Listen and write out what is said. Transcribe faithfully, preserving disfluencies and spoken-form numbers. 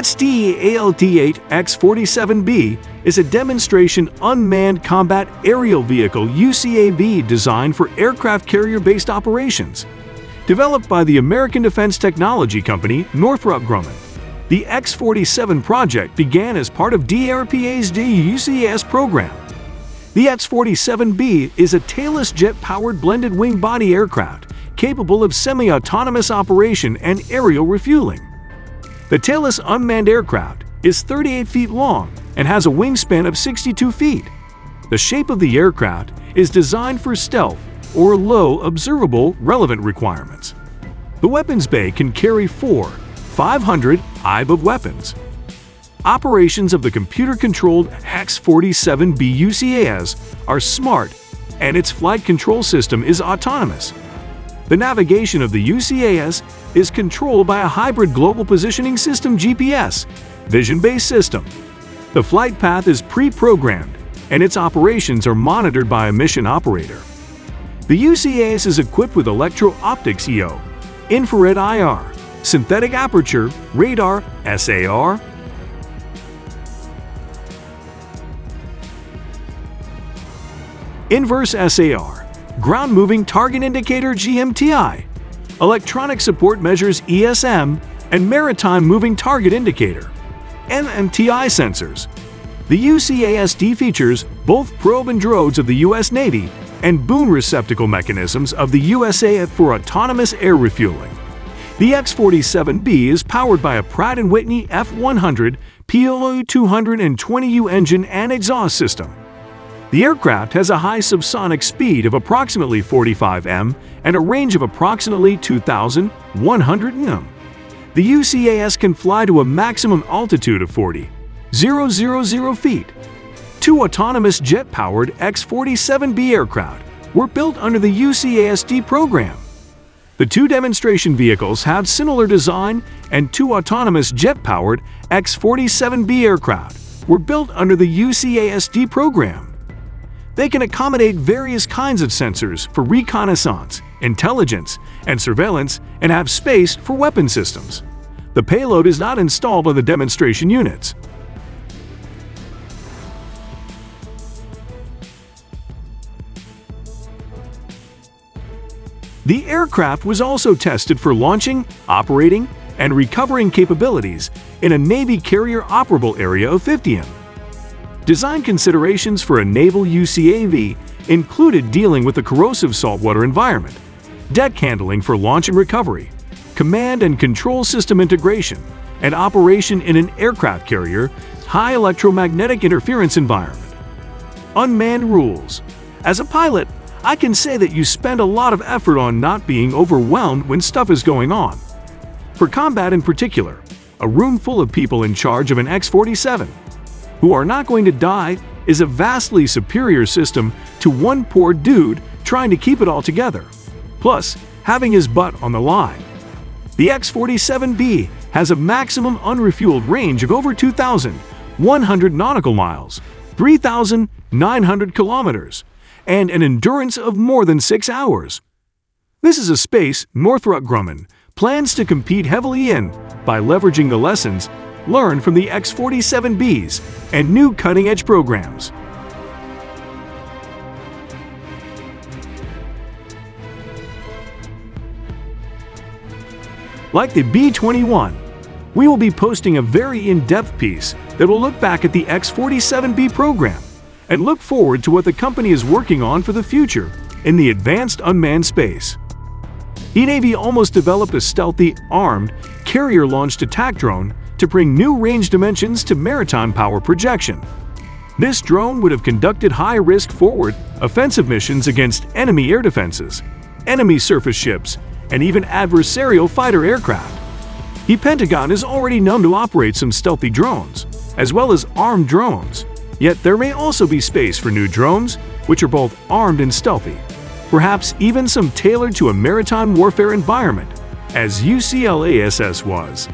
X DALT eight X forty-seven B is a demonstration unmanned combat aerial vehicle U C A V designed for aircraft carrier-based operations. Developed by the American defense technology company Northrop Grumman, the X forty-seven project began as part of D A R P A's UCAS program. The X forty-seven B is a tailless jet-powered blended wing body aircraft capable of semi-autonomous operation and aerial refueling. The tailless unmanned aircraft is thirty-eight feet long and has a wingspan of sixty-two feet. The shape of the aircraft is designed for stealth or low observable relevant requirements. The weapons bay can carry four five hundred I B of weapons. Operations of the computer-controlled X forty-seven B U C A S are smart and its flight control system is autonomous. The navigation of the U C A S is controlled by a hybrid global positioning system G P S vision-based system. The flight path is pre-programmed and its operations are monitored by a mission operator. The U C A S is equipped with electro-optics E O, infrared I R, synthetic aperture, radar, S A R, inverse S A R, ground-moving target indicator G M T I, electronic support measures E S M, and maritime moving target indicator M M T I sensors. The U C A S D features both probe and drones of the U S Navy and boom receptacle mechanisms of the U S A F for autonomous air refueling. The X forty-seven B is powered by a Pratt and Whitney F one hundred P W two twenty U engine and exhaust system. The aircraft has a high subsonic speed of approximately forty-five meters and a range of approximately two thousand one hundred meters. The U C A S can fly to a maximum altitude of forty thousand feet. Two autonomous jet-powered X forty-seven B aircraft were built under the U C A S D program. The two demonstration vehicles have similar design, and two autonomous jet-powered X forty-seven B aircraft were built under the U C A S D program. They can accommodate various kinds of sensors for reconnaissance, intelligence, and surveillance, and have space for weapon systems. The payload is not installed on the demonstration units. The aircraft was also tested for launching, operating, and recovering capabilities in a Navy carrier operable area of fifty meters. Design considerations for a naval U C A V included dealing with the corrosive saltwater environment, deck handling for launch and recovery, command and control system integration, and operation in an aircraft carrier's high electromagnetic interference environment. Unmanned rules. As a pilot, I can say that you spend a lot of effort on not being overwhelmed when stuff is going on. For combat in particular, a room full of people in charge of an X forty-seven who are not going to die is a vastly superior system to one poor dude trying to keep it all together, plus having his butt on the line. The X forty-seven B has a maximum unrefueled range of over two thousand one hundred nautical miles, three thousand nine hundred kilometers, and an endurance of more than six hours. This is a space Northrop Grumman plans to compete heavily in by leveraging the lessons learn from the X forty-seven B's and new cutting-edge programs. Like the B twenty-one, we will be posting a very in-depth piece that will look back at the X forty-seven B program and look forward to what the company is working on for the future in the advanced unmanned space. E Navy almost developed a stealthy, armed, carrier-launched attack drone to bring new range dimensions to maritime power projection. This drone would have conducted high-risk forward offensive missions against enemy air defenses, enemy surface ships, and even adversarial fighter aircraft. The Pentagon is already known to operate some stealthy drones, as well as armed drones, yet there may also be space for new drones, which are both armed and stealthy, perhaps even some tailored to a maritime warfare environment, as U C LASS was.